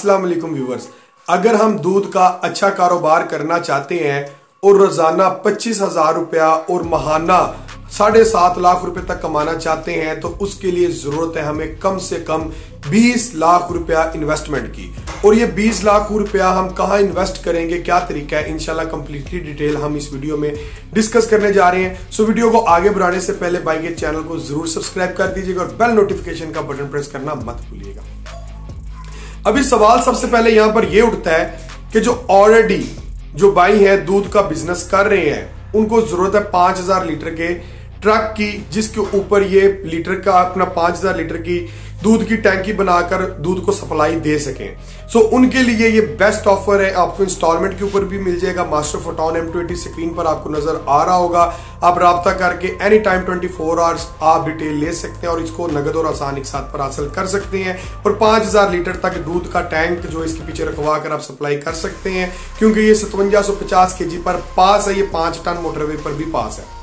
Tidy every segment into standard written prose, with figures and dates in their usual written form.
अस्सलाम वालेकुम व्यूवर्स। अगर हम दूध का अच्छा कारोबार करना चाहते हैं और रोजाना 25,000 रुपया और माहाना 7.5 लाख रुपए तक कमाना चाहते हैं तो उसके लिए जरूरत है हमें कम से कम 20 लाख रुपया इन्वेस्टमेंट की। और ये 20 लाख रुपया हम कहाँ इन्वेस्ट करेंगे, क्या तरीका है, इंशाल्लाह कंप्लीटली डिटेल हम इस वीडियो में डिस्कस करने जा रहे हैं। सो वीडियो को आगे बढ़ाने से पहले भाई के चैनल को जरूर सब्सक्राइब कर दीजिएगा और बेल नोटिफिकेशन का बटन प्रेस करना मत भूलिएगा। अभी सवाल सबसे पहले यहां पर यह उठता है कि जो ऑलरेडी जो भाई हैं दूध का बिजनेस कर रहे हैं उनको जरूरत है 5,000 लीटर के ट्रक की, जिसके ऊपर ये लीटर का अपना 5,000 लीटर की दूध की टैंकी बनाकर दूध को सप्लाई दे सकें। सो उनके लिए ये बेस्ट ऑफर है। आपको इंस्टॉलमेंट के ऊपर भी मिल जाएगा। मास्टर फोटॉन M280 स्क्रीन पर आपको नजर आ रहा होगा। आप रब्ता करके एनी टाइम 24 आवर्स आप डिटेल ले सकते हैं और इसको नगद और आसान एक साथ पर हासिल कर सकते हैं। और 5,000 लीटर तक दूध का टैंक जो इसके पीछे रखवा कर आप सप्लाई कर सकते हैं, क्योंकि ये 5750 kg पर पास है। ये 5 टन मोटरवे पर भी पास है।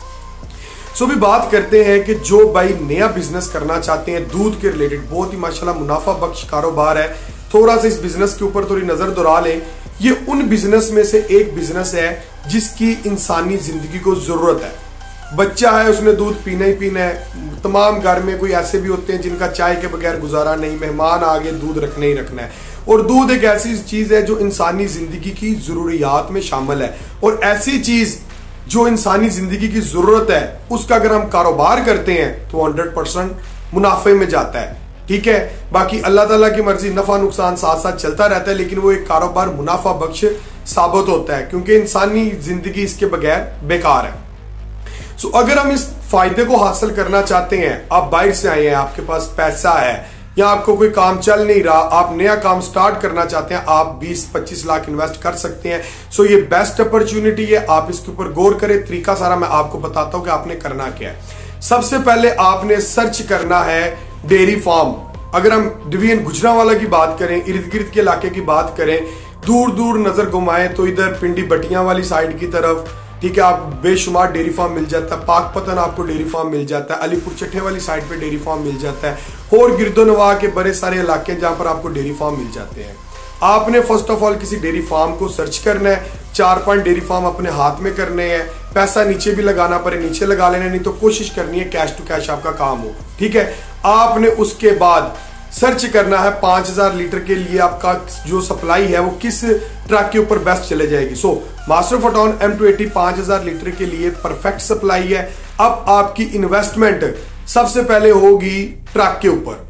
सो भी बात करते हैं कि जो भाई नया बिजनेस करना चाहते हैं दूध के रिलेटेड, बहुत ही माशाल्लाह मुनाफा बख्श कारोबार है। थोड़ा सा इस बिजनेस के ऊपर थोड़ी नजर दौड़ा लें। ये उन बिजनेस में से एक बिजनेस है जिसकी इंसानी जिंदगी को जरूरत है। बच्चा है उसने दूध पीना ही पीना है। तमाम घर में कोई ऐसे भी होते हैं जिनका चाय के बगैर गुजारा नहीं, मेहमान आ गए दूध रखना ही रखना है। और दूध एक ऐसी चीज है जो इंसानी जिंदगी की जरूरियात में शामिल है। और ऐसी चीज जो इंसानी जिंदगी की जरूरत है उसका अगर हम कारोबार करते हैं तो 100% मुनाफे में जाता है। ठीक है, बाकी अल्लाह ताला की मर्जी, नफा नुकसान साथ साथ चलता रहता है, लेकिन वो एक कारोबार मुनाफा बख्श साबित होता है क्योंकि इंसानी जिंदगी इसके बगैर बेकार है। सो अगर हम इस फायदे को हासिल करना चाहते हैं, आप बाहर से आए हैं, आपके पास पैसा है या आपको कोई काम चल नहीं रहा, आप नया काम स्टार्ट करना चाहते हैं, आप 20-25 लाख इन्वेस्ट कर सकते हैं। सो ये बेस्ट अपॉर्चुनिटी है। आप इसके ऊपर गौर करें। तरीका सारा मैं आपको बताता हूं कि आपने करना क्या है। सबसे पहले आपने सर्च करना है डेयरी फार्म। अगर हम डिवीजन गुजरांवाला की बात करें, इर्द गिर्द के इलाके की बात करें, दूर दूर नजर घुमाएं तो इधर पिंडी बटिया वाली साइड की तरफ, ठीक है, आप बेशुमार डेयरी फार्म मिल जाता है। पाकपतन आपको डेयरी फार्म मिल जाता है, अलीपुर चट्ठे वाली साइड पे डेयरी फार्म मिल जाता है, और गिरदोनवा के बड़े सारे इलाके जहां पर आपको डेयरी फार्म मिल जाते हैं। आपने फर्स्ट ऑफ ऑल किसी डेयरी फार्म को सर्च करना है, 4-5 डेयरी फार्म अपने हाथ में करने हैं। पैसा नीचे भी लगाना पड़े नीचे लगा लेना, नहीं तो कोशिश करनी है कैश टू कैश आपका काम हो। ठीक है, आपने उसके बाद सर्च करना है 5,000 लीटर के लिए आपका जो सप्लाई है वो किस ट्रक के ऊपर बेस्ट चले जाएगी। So Master Foton M280 5,000 litre के लिए परफेक्ट सप्लाई है। अब आपकी इन्वेस्टमेंट सबसे पहले होगी ट्रक के ऊपर।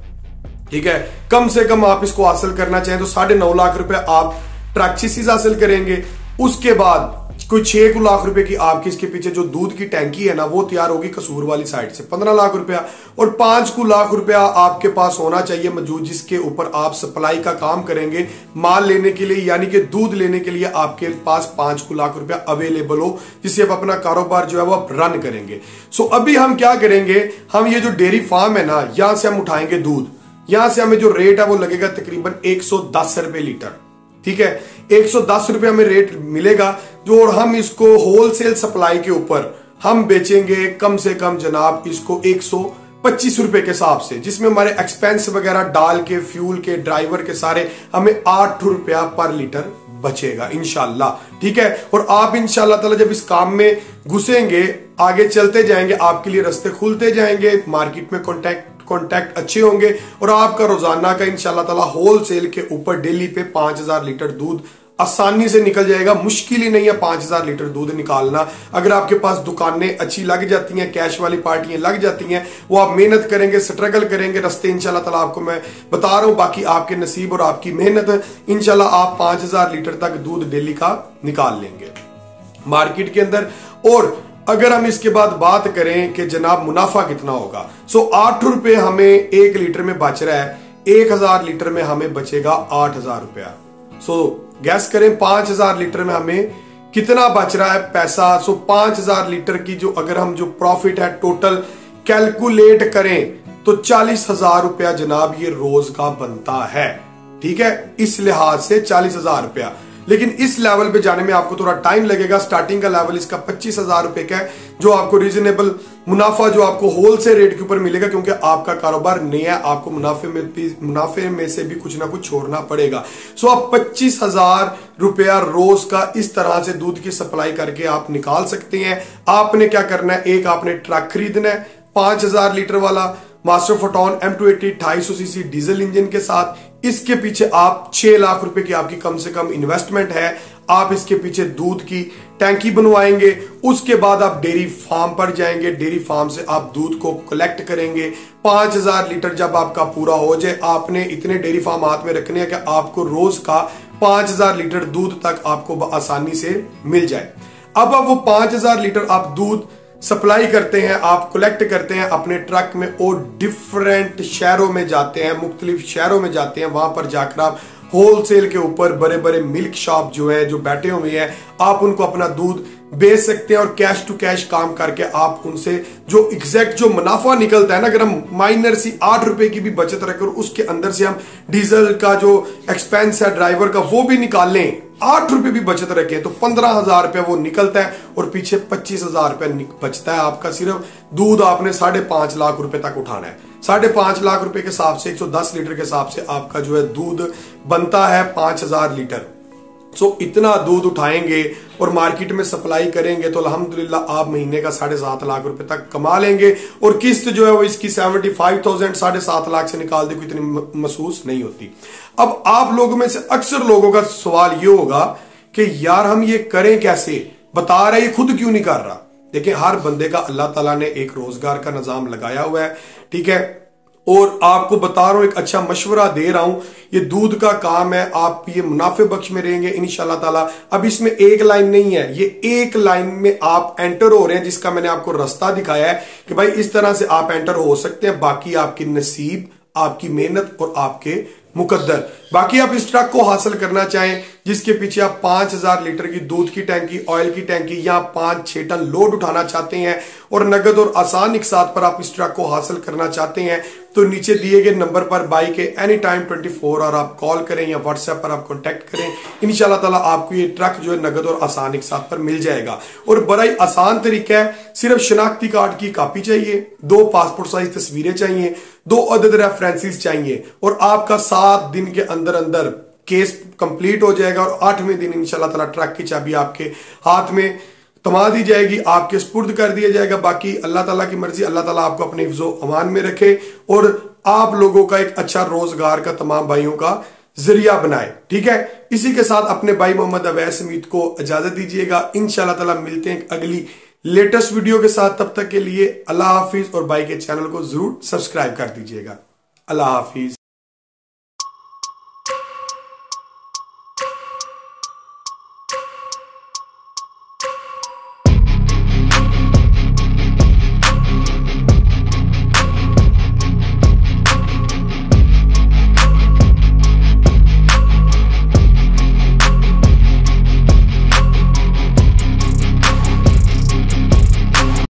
ठीक है, कम से कम आप इसको हासिल करना चाहें तो 9.5 लाख रुपए आप ट्रक चीज हासिल करेंगे। उसके बाद कोई 6 लाख रुपए की आपकी इसके पीछे जो दूध की टैंकी है ना वो तैयार होगी कसूर वाली साइड से, 15 लाख रुपया। और 5 लाख रुपया आपके पास होना चाहिए मौजूद, जिसके ऊपर आप सप्लाई का काम करेंगे। माल लेने के लिए यानी कि दूध लेने के लिए आपके पास 5 लाख रुपया अवेलेबल हो, जिससे आप अपना कारोबार जो है वो आप रन करेंगे। सो अभी हम क्या करेंगे, हम ये जो डेयरी फार्म है ना यहां से हम उठाएंगे दूध। यहां से हमें जो रेट है वो लगेगा तकरीबन 110 रुपए लीटर। ठीक है, 110 रुपया में रेट मिलेगा जो, और हम इसको होलसेल सप्लाई के ऊपर हम बेचेंगे कम से कम जनाब इसको 125 रुपए के हिसाब से, जिसमें हमारे एक्सपेंस वगैरह डाल के फ्यूल के ड्राइवर के सारे हमें 8 रुपया पर लीटर बचेगा इंशाल्लाह। ठीक है, और आप इंशाल्लाह ताला जब इस काम में घुसेंगे आगे चलते जाएंगे आपके लिए रास्ते खुलते जाएंगे, मार्केट में कॉन्टैक्ट अच्छे होंगे और आपका रोजाना का इंशाल्लाह ताला होलसेल के ऊपर डेली पे 5,000 लीटर दूध आसानी से निकल जाएगा। मुश्किल ही नहीं है 5,000 लीटर दूध निकालना। अगर आपके पास दुकानें अच्छी लग जाती हैं, कैश वाली पार्टियां लग जाती हैं, वो आप मेहनत करेंगे स्ट्रगल करेंगे, रास्ते इंशाल्लाह ताला आपको मैं बता रहा हूं, बाकी आपके नसीब और आपकी मेहनत इंशाल्लाह आप 5,000 लीटर तक दूध डेली का निकाल लेंगे मार्केट के अंदर। और अगर हम इसके बाद बात करें कि जनाब मुनाफा कितना होगा, सो 8 रुपये हमें 1 लीटर में बच रहा है, 1,000 लीटर में हमें बचेगा 8,000 रुपया। सो गैस करें 5,000 लीटर में हमें कितना बच रहा है पैसा। सो 5,000 लीटर की जो अगर हम जो प्रॉफिट है टोटल कैलकुलेट करें तो 40,000 रुपया जनाब ये रोज का बनता है। ठीक है, इस लिहाज से 40,000 रुपया। लेकिन इस लेवल पे जाने में आपको थोड़ा टाइम लगेगा। स्टार्टिंग का लेवल इसका 25,000 रुपए का है, जो आपको रीजनेबल मुनाफा जो आपको होलसेल रेट के ऊपर मिलेगा, क्योंकि आपका कारोबार नया है, आपको मुनाफे में से भी कुछ ना कुछ छोड़ना पड़ेगा। सो आप 25,000 रुपया रोज का इस तरह से दूध की सप्लाई करके आप निकाल सकते हैं। आपने क्या करना है, एक आपने ट्रक खरीदना है 5,000 लीटर वाला master Foton M280 250 CC diesel engine के साथ। इसके पीछे आप 6 लाख रुपए की आपकी कम से कम इन्वेस्टमेंट है। आप इसके पीछे दूध की टैंकी बनवाएंगे, उसके बाद आप डेयरी फार्म पर जाएंगे, डेयरी फार्म से आप दूध को कलेक्ट करेंगे। 5,000 लीटर जब आपका पूरा हो जाए, आपने इतने डेयरी फार्म हाथ में रखने हैं कि आपको रोज का 5,000 लीटर दूध तक आपको आसानी से मिल जाए। अब आप वो 5,000 लीटर आप दूध सप्लाई करते हैं, आप कलेक्ट करते हैं अपने ट्रक में और डिफरेंट शहरों में जाते हैं, मुख्तलिफ शहरों में जाते हैं। वहां पर जाकर आप होलसेल के ऊपर बड़े बड़े मिल्क शॉप जो है जो बैठे हुए हैं, आप उनको अपना दूध बेच सकते हैं और कैश टू कैश काम करके आप उनसे जो एग्जैक्ट जो मुनाफा निकलता है ना, अगर हम माइनर सी 8 रुपए की भी बचत रखें और उसके अंदर से हम डीजल का जो एक्सपेंस है ड्राइवर का वो भी निकाल लें, 8 रुपए भी बचत रखें, तो 15,000 रुपया वो निकलता है और पीछे 25,000 रुपया बचता है आपका। सिर्फ दूध आपने 5.5 लाख रुपए तक उठाना है। 5.5 लाख रुपए के हिसाब से 110 लीटर के हिसाब से आपका जो है दूध बनता है 5,000 लीटर। सो इतना दूध उठाएंगे और मार्केट में सप्लाई करेंगे तो अल्हम्दुलिल्लाह आप महीने का 7.5 लाख रुपए तक कमा लेंगे। और किस्त जो है वो इसकी 75,000 7.5 लाख से निकाल दे, कोई इतनी महसूस नहीं होती। अब आप लोगों में से अक्सर लोगों का सवाल ये होगा कि यार हम ये करें कैसे, बता रहा है खुद क्यों नहीं कर रहा। देखिए हर बंदे का अल्लाह ताला ने एक रोजगार का निजाम लगाया हुआ है, ठीक है, और आपको बता रहा हूं एक अच्छा मशवरा दे रहा हूं। ये दूध का काम है, आप ये मुनाफे बख्श में रहेंगे इंशाल्लाह ताला। अब इसमें एक लाइन नहीं है, ये एक लाइन में आप एंटर हो रहे हैं, जिसका मैंने आपको रास्ता दिखाया है कि भाई इस तरह से आप एंटर हो सकते हैं। बाकी आपकी नसीब, आपकी मेहनत और आपके मुकद्दर। बाकी आप इस ट्रक को हासिल करना चाहें जिसके पीछे आप 5,000 लीटर की दूध की टैंकी, ऑयल की टैंकी या 5-6 टन लोड उठाना चाहते हैं और नगद और आसान इकसात पर आप इस ट्रक को हासिल करना चाहते हैं, तो नीचे दिए गए नंबर पर बाई के एनी टाइम 24 और आप कॉल करें या व्हाट्सएप पर आप कॉन्टैक्ट करें। इंशाल्लाह ताला आपको ये ट्रक जो है नगद और आसान इकसात पर मिल जाएगा। और बड़ा ही आसान तरीका है, सिर्फ शनाख्ती कार्ड की कॉपी चाहिए, 2 पासपोर्ट साइज तस्वीरें चाहिए, 2 अदद रेफरेंसेस चाहिए और आपका 7 दिन के अंदर अंदर केस कंप्लीट हो जाएगा। और 8वें दिन इंशाल्लाह ताला ट्रक की चाबी आपके हाथ में थमा दी जाएगी, आपके सुपुर्द कर दिया जाएगा। बाकी अल्लाह ताला की मर्जी, अल्लाह ताला आपको अपने हिफ्ज़ो अमान में रखे और आप लोगों का एक अच्छा रोजगार का तमाम भाइयों का जरिया बनाए, ठीक है। इसी के साथ अपने भाई मोहम्मद अवैस हमीद को इजाजत दीजिएगा। इंशाल्लाह ताला मिलते हैं अगली लेटेस्ट वीडियो के साथ, तब तक के लिए अल्लाह हाफिज। और भाई के चैनल को जरूर सब्सक्राइब कर दीजिएगा। अल्लाह हाफिज।